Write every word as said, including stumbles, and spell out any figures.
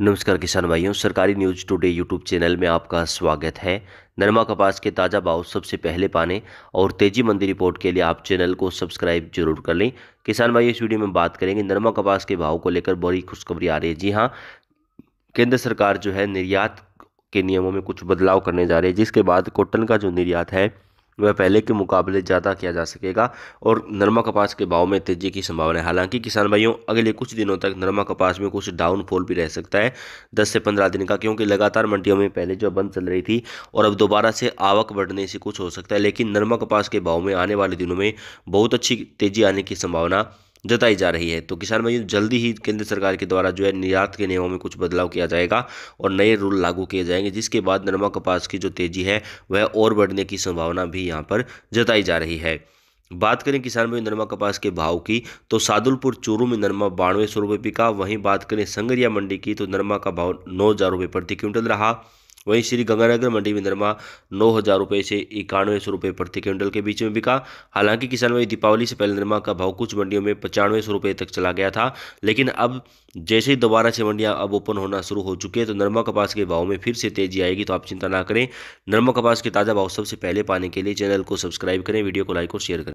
नमस्कार किसान भाइयों, सरकारी न्यूज़ टुडे यूट्यूब चैनल में आपका स्वागत है। नरमा कपास के ताज़ा भाव सबसे पहले पाने और तेजी मंदी रिपोर्ट के लिए आप चैनल को सब्सक्राइब जरूर कर लें। किसान भाइयों, इस वीडियो में बात करेंगे नरमा कपास के भाव को लेकर बड़ी खुशखबरी आ रही है। जी हाँ, केंद्र सरकार जो है निर्यात के नियमों में कुछ बदलाव करने जा रही है, जिसके बाद कॉटन का जो निर्यात है वह पहले के मुकाबले ज़्यादा किया जा सकेगा और नरमा कपास के भाव में तेज़ी की संभावना है। हालांकि किसान भाइयों, अगले कुछ दिनों तक नरमा कपास में कुछ डाउनफॉल भी रह सकता है दस से पंद्रह दिन का, क्योंकि लगातार मंडियों में पहले जो बंद चल रही थी और अब दोबारा से आवक बढ़ने से कुछ हो सकता है। लेकिन नरमा कपास के भाव में आने वाले दिनों में बहुत अच्छी तेज़ी आने की संभावना जताई जा रही है। तो किसान भाइयों, जल्दी ही केंद्र सरकार के द्वारा जो है निर्यात के नियमों में कुछ बदलाव किया जाएगा और नए रूल लागू किए जाएंगे, जिसके बाद नरमा कपास की जो तेज़ी है वह और बढ़ने की संभावना भी यहाँ पर जताई जा रही है। बात करें किसान भाई नरमा कपास के भाव की, तो सादुलपुर चूरू में नरमा बानवे सौ रुपये पिका। वहीं बात करें संगरिया मंडी की तो नरमा का भाव नौ हज़ार रुपये प्रति क्विंटल रहा। वहीं श्रीगंगानगर मंडी में नरमा नौ हज़ार रुपये से इक्यानवे सौ रुपये प्रति क्विंटल के बीच में बिका। हालांकि किसान भाई दीपावली से पहले नरमा का भाव कुछ मंडियों में पचानवे सौ रुपये तक चला गया था, लेकिन अब जैसे ही दोबारा से मंडियां अब ओपन होना शुरू हो चुकी है तो नरमा कपास के भाव में फिर से तेजी आएगी। तो आप चिंता ना करें। नरमा कपास के ताज़ा भाव सबसे पहले पाने के लिए चैनल को सब्सक्राइब करें, वीडियो को लाइक और शेयर करें।